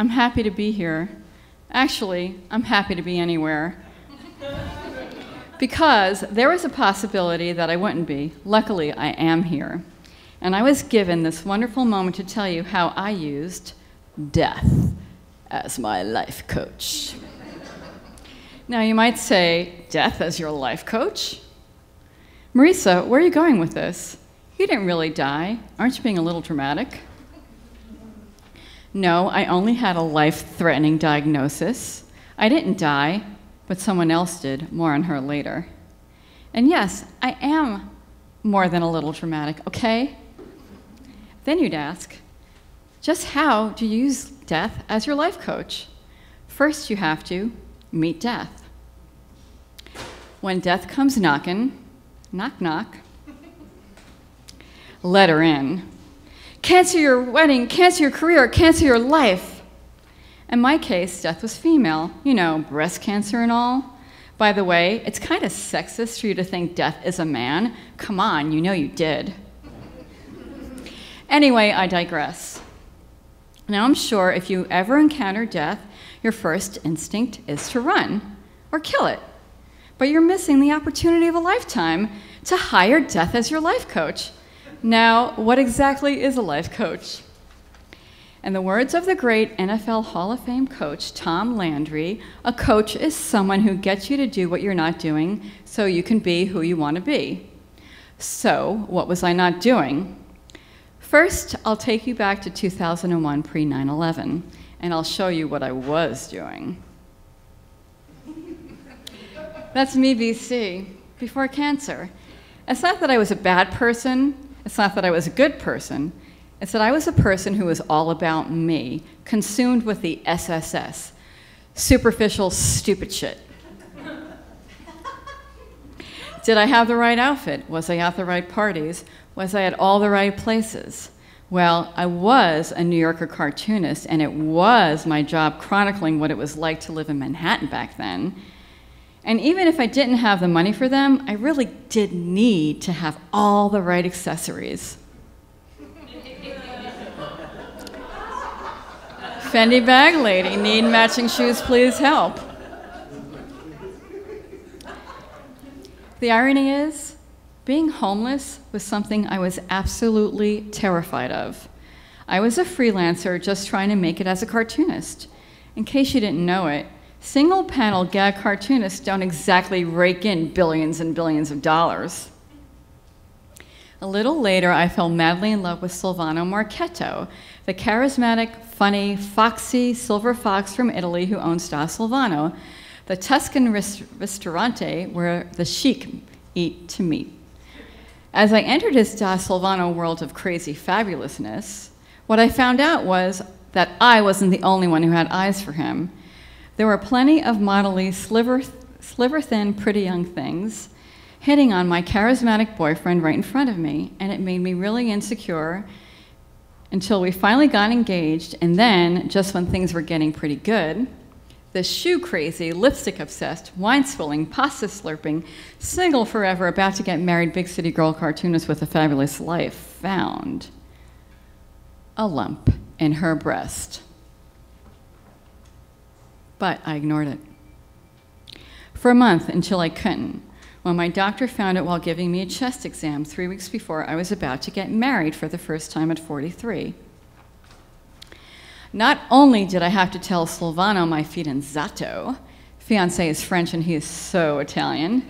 I'm happy to be here. Actually, I'm happy to be anywhere. Because there was a possibility that I wouldn't be. Luckily, I am here. And I was given this wonderful moment to tell you how I used death as my life coach. Now, you might say, death as your life coach? Marisa, where are you going with this? You didn't really die. Aren't you being a little dramatic? No, I only had a life-threatening diagnosis. I didn't die, but someone else did. More on her later. And yes, I am more than a little dramatic, okay? Then you'd ask, just how do you use death as your life coach? First, you have to meet death. When death comes knocking, knock, knock, let her in. Cancel your wedding, cancel your career, cancel your life. In my case, death was female, you know, breast cancer and all. By the way, it's kind of sexist for you to think death is a man. Come on, you know you did. Anyway, I digress. Now, I'm sure if you ever encounter death, your first instinct is to run or kill it. But you're missing the opportunity of a lifetime to hire death as your life coach. Now, what exactly is a life coach? In the words of the great NFL Hall of Fame coach Tom Landry, a coach is someone who gets you to do what you're not doing so you can be who you want to be. So, what was I not doing? First, I'll take you back to 2001 pre-9/11, and I'll show you what I was doing. That's me, BC, before cancer. It's not that I was a bad person. It's not that I was a good person. It's that I was a person who was all about me, consumed with the SSS, superficial, stupid shit. Did I have the right outfit? Was I at the right parties? Was I at all the right places? Well, I was a New Yorker cartoonist, and it was my job chronicling what it was like to live in Manhattan back then. And even if I didn't have the money for them, I really did need to have all the right accessories. Fendi bag lady, need matching shoes, please help. The irony is, being homeless was something I was absolutely terrified of. I was a freelancer just trying to make it as a cartoonist. In case you didn't know it, single-panel gag cartoonists don't exactly rake in billions and billions of dollars. A little later, I fell madly in love with Silvano Marchetto, the charismatic, funny, foxy silver fox from Italy who owns Da Silvano, the Tuscan ristorante where the chic eat to meet. As I entered his Da Silvano world of crazy fabulousness, what I found out was that I wasn't the only one who had eyes for him. There were plenty of modelly, sliver-thin, pretty young things hitting on my charismatic boyfriend right in front of me, and it made me really insecure until we finally got engaged, and then, just when things were getting pretty good, the shoe-crazy, lipstick-obsessed, wine-swilling, pasta-slurping, single forever, about-to-get-married big-city girl cartoonist with a fabulous life found a lump in her breast. But I ignored it. For a month, until I couldn't, when my doctor found it while giving me a chest exam 3 weeks before I was about to get married for the first time at 43. Not only did I have to tell Silvano, my fidanzato, fiancé is French and he is so Italian,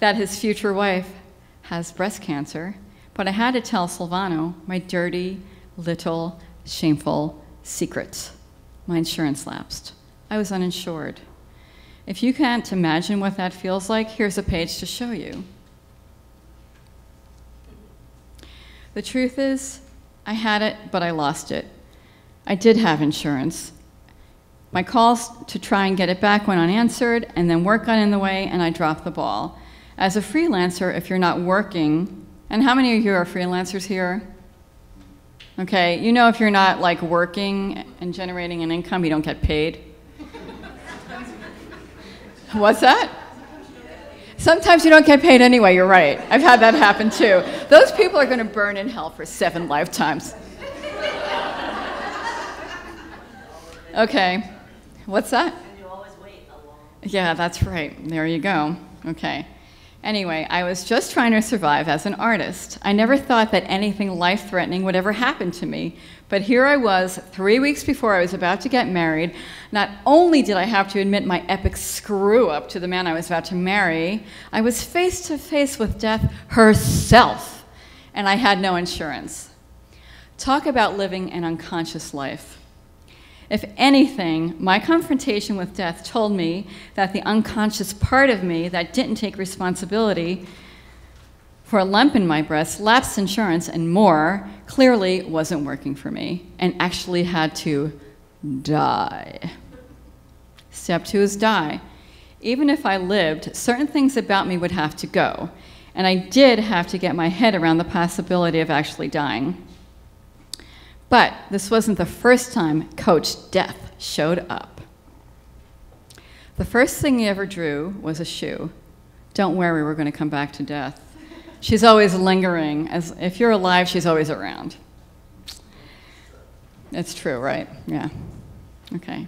that his future wife has breast cancer, but I had to tell Silvano my dirty, little, shameful secret. My insurance lapsed. I was uninsured. If you can't imagine what that feels like, here's a page to show you. The truth is, I had it, but I lost it. I did have insurance. My calls to try and get it back went unanswered, and then work got in the way, and I dropped the ball. As a freelancer, if you're not working, and how many of you are freelancers here? Okay, you know if you're not like working and generating an income, you don't get paid. What's that? Sometimes you don't get paid anyway, you're right. I've had that happen too. Those people are gonna burn in hell for 7 lifetimes. Okay. What's that? And you always wait a long time. Yeah, that's right. There you go. Okay. Anyway, I was just trying to survive as an artist. I never thought that anything life-threatening would ever happen to me. But here I was, 3 weeks before I was about to get married. Not only did I have to admit my epic screw-up to the man I was about to marry, I was face-to-face with death herself, and I had no insurance. Talk about living an unconscious life. If anything, my confrontation with death told me that the unconscious part of me that didn't take responsibility for a lump in my breast, lapsed insurance, and more, clearly wasn't working for me and actually had to die. Step two is die. Even if I lived, certain things about me would have to go, and I did have to get my head around the possibility of actually dying. But this wasn't the first time Coach Death showed up. The first thing he ever drew was a shoe. Don't worry, we're going to come back to death. She's always lingering. As if you're alive, she's always around. It's true, right? Yeah. Okay.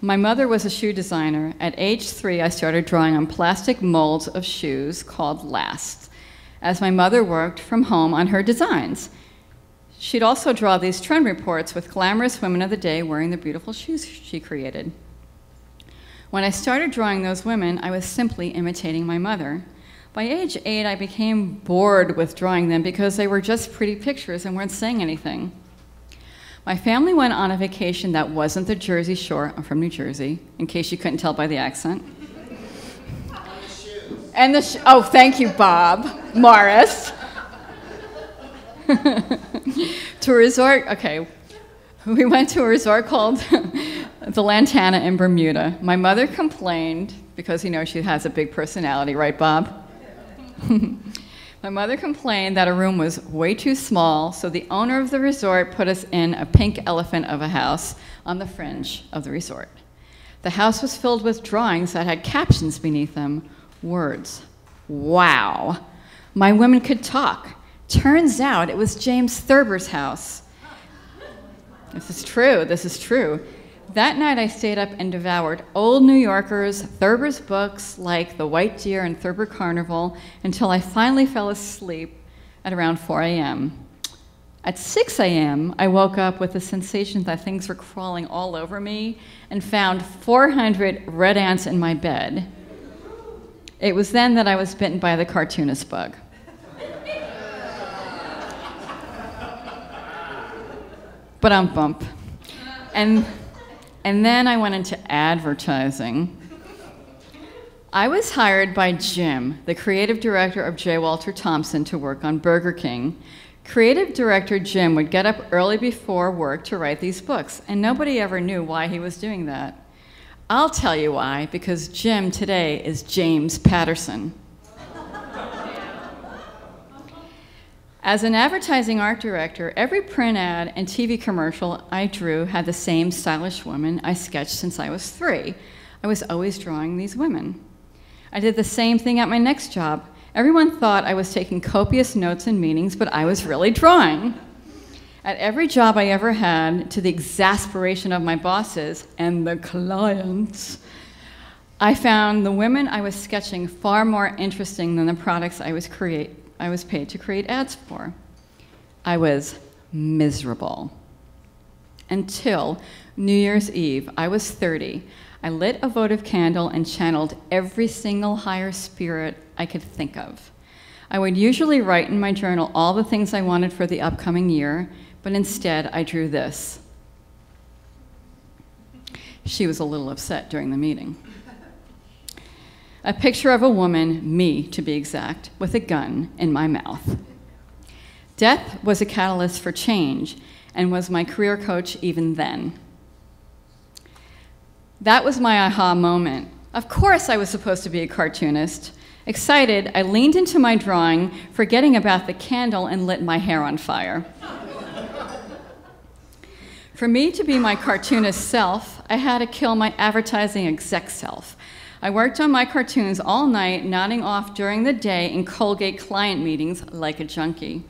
My mother was a shoe designer. At age 3, I started drawing on plastic molds of shoes called lasts, as my mother worked from home on her designs. She'd also draw these trend reports with glamorous women of the day wearing the beautiful shoes she created. When I started drawing those women, I was simply imitating my mother. By age 8, I became bored with drawing them because they were just pretty pictures and weren't saying anything. My family went on a vacation that wasn't the Jersey Shore. I'm from New Jersey, in case you couldn't tell by the accent. And the shoes. Oh, thank you, Bob Morris. To a resort, okay. We went to a resort called the Lantana in Bermuda. My mother complained, because you know she has a big personality, right, Bob? My mother complained that a room was way too small, so the owner of the resort put us in a pink elephant of a house on the fringe of the resort. The house was filled with drawings that had captions beneath them, words. Wow. My women could talk. Turns out it was James Thurber's house. This is true, this is true. That night I stayed up and devoured old New Yorkers, Thurber's books like The White Deer and Thurber Carnival until I finally fell asleep at around 4 a.m. At 6 a.m. I woke up with the sensation that things were crawling all over me and found 400 red ants in my bed. It was then that I was bitten by the cartoonist bug. But I'm bump. And then I went into advertising. I was hired by Jim, the creative director of J. Walter Thompson, to work on Burger King. Creative director Jim would get up early before work to write these books, and nobody ever knew why he was doing that. I'll tell you why, because Jim today is James Patterson. As an advertising art director, every print ad and TV commercial I drew had the same stylish woman I sketched since I was 3. I was always drawing these women. I did the same thing at my next job. Everyone thought I was taking copious notes and meetings, but I was really drawing. At every job I ever had, to the exasperation of my bosses and the clients, I found the women I was sketching far more interesting than the products I was paid to create ads for. I was miserable. Until New Year's Eve, I was 30. I lit a votive candle and channeled every single higher spirit I could think of. I would usually write in my journal all the things I wanted for the upcoming year, but instead I drew this. She was a little upset during the meeting. A picture of a woman, me to be exact, with a gun in my mouth. Death was a catalyst for change and was my career coach even then. That was my aha moment. Of course I was supposed to be a cartoonist. Excited, I leaned into my drawing, forgetting about the candle, and lit my hair on fire. For me to be my cartoonist self, I had to kill my advertising exec self. I worked on my cartoons all night, nodding off during the day in Colgate client meetings like a junkie.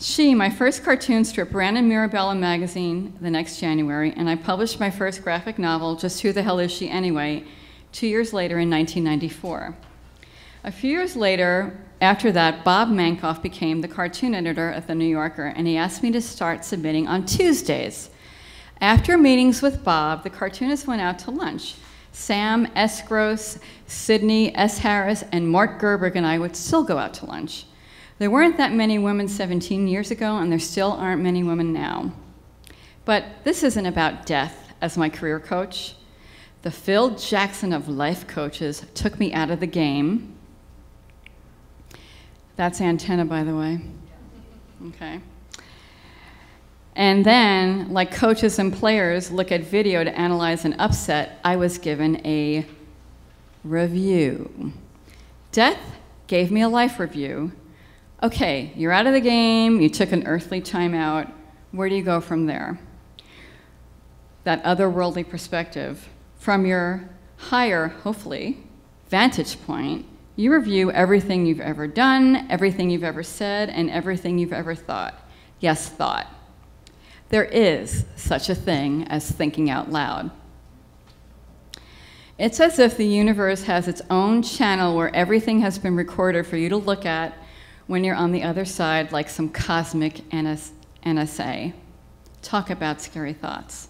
She, my first cartoon strip, ran in Mirabella magazine the next January, and I published my first graphic novel, Just Who the Hell Is She Anyway?, 2 years later in 1994. A few years later, after that, Bob Mankoff became the cartoon editor at The New Yorker, and he asked me to start submitting on Tuesdays. After meetings with Bob, the cartoonists went out to lunch. Sam S. Gross, Sydney S. Harris, and Mark Gerberg and I would still go out to lunch. There weren't that many women 17 years ago, and there still aren't many women now. But this isn't about death as my career coach. The Phil Jackson of life coaches took me out of the game. That's Ann Tenna, by the way. Okay. And then, like coaches and players look at video to analyze an upset, I was given a review. Death gave me a life review. Okay, you're out of the game, you took an earthly timeout, where do you go from there? That otherworldly perspective. From your higher, hopefully, vantage point, you review everything you've ever done, everything you've ever said, and everything you've ever thought. Yes, thought. There is such a thing as thinking out loud. It's as if the universe has its own channel where everything has been recorded for you to look at when you're on the other side, like some cosmic NSA. Talk about scary thoughts.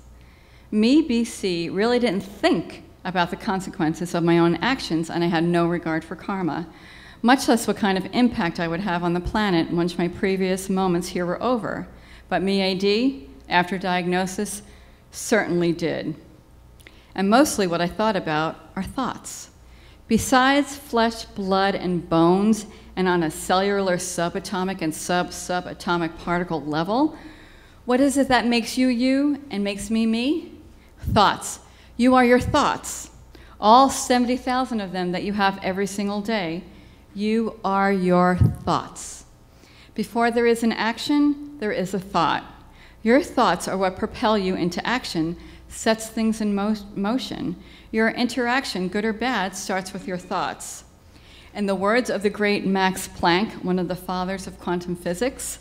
Me, BC, really didn't think about the consequences of my own actions, and I had no regard for karma, much less what kind of impact I would have on the planet once my previous moments here were over. But me, AD, after diagnosis, certainly did. And mostly what I thought about are thoughts. Besides flesh, blood, and bones, and on a cellular, subatomic, and sub-subatomic particle level, what is it that makes you you and makes me me? Thoughts. You are your thoughts. All 70,000 of them that you have every single day. You are your thoughts. Before there is an action, there is a thought. Your thoughts are what propel you into action, sets things in motion. Your interaction, good or bad, starts with your thoughts. In the words of the great Max Planck, one of the fathers of quantum physics,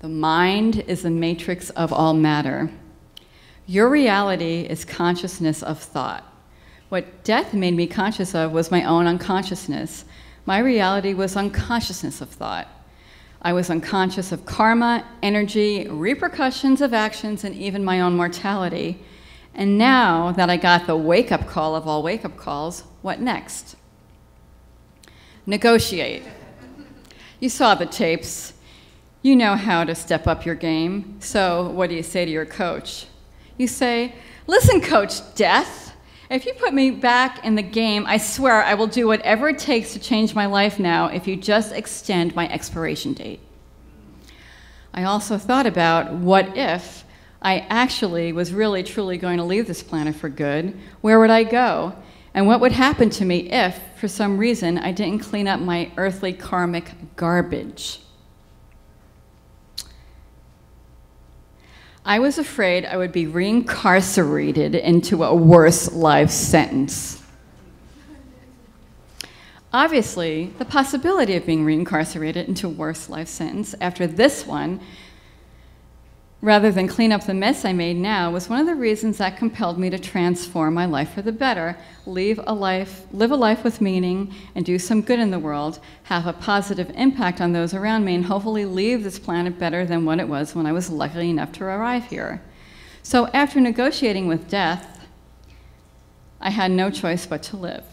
the mind is the matrix of all matter. Your reality is consciousness of thought. What death made me conscious of was my own unconsciousness. My reality was unconsciousness of thought. I was unconscious of karma, energy, repercussions of actions, and even my own mortality. And now that I got the wake-up call of all wake-up calls, what next? Negotiate. You saw the tapes. You know how to step up your game. So what do you say to your coach? You say, listen, Coach Death, if you put me back in the game, I swear I will do whatever it takes to change my life now if you just extend my expiration date. I also thought about what if I actually was really truly going to leave this planet for good. Where would I go? And what would happen to me if, for some reason, I didn't clean up my earthly karmic garbage? I was afraid I would be reincarcerated into a worse life sentence. Obviously, the possibility of being reincarcerated into a worse life sentence after this one, rather than clean up the mess I made now, was one of the reasons that compelled me to transform my life for the better, live a life with meaning, and do some good in the world, have a positive impact on those around me, and hopefully leave this planet better than what it was when I was lucky enough to arrive here. So after negotiating with death, I had no choice but to live.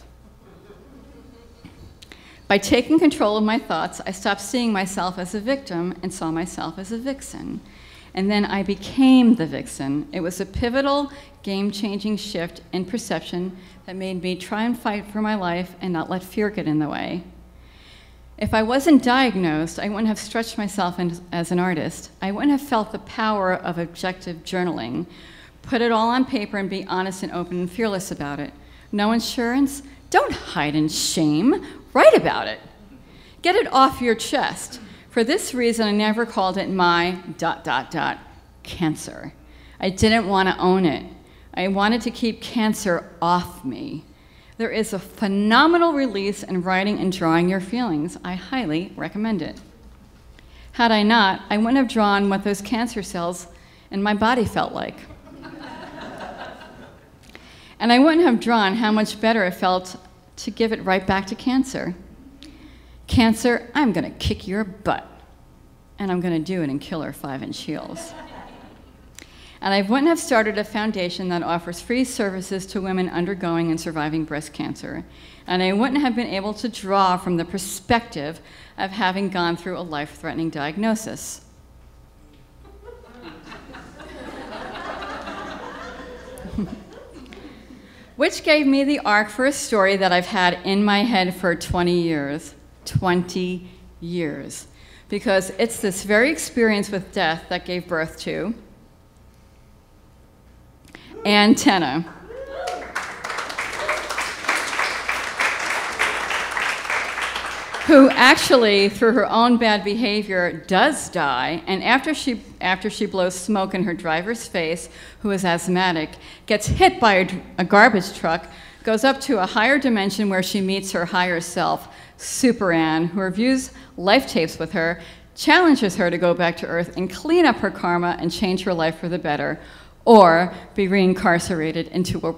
By taking control of my thoughts, I stopped seeing myself as a victim and saw myself as a vixen. And then I became the vixen. It was a pivotal, game-changing shift in perception that made me try and fight for my life and not let fear get in the way. If I wasn't diagnosed, I wouldn't have stretched myself as an artist. I wouldn't have felt the power of objective journaling. Put it all on paper and be honest and open and fearless about it. No insurance? Don't hide in shame. Write about it. Get it off your chest. For this reason, I never called it my cancer. I didn't want to own it. I wanted to keep cancer off me. There is a phenomenal release in writing and drawing your feelings. I highly recommend it. Had I not, I wouldn't have drawn what those cancer cells in my body felt like. And I wouldn't have drawn how much better it felt to give it right back to cancer. Cancer, I'm gonna kick your butt. And I'm gonna do it in killer 5-inch heels. And I wouldn't have started a foundation that offers free services to women undergoing and surviving breast cancer. And I wouldn't have been able to draw from the perspective of having gone through a life-threatening diagnosis. Which gave me the arc for a story that I've had in my head for 20 years. 20 years. Because it's this very experience with death that gave birth to Ann Tenna. Who actually, through her own bad behavior, does die, and after she blows smoke in her driver's face, who is asthmatic, gets hit by a garbage truck, goes up to a higher dimension where she meets her higher self, Super Ann, who reviews life tapes with her, challenges her to go back to Earth and clean up her karma and change her life for the better, or be reincarcerated into a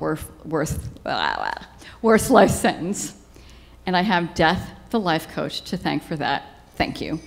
worse life sentence. And I have death, the life coach, to thank for that. Thank you.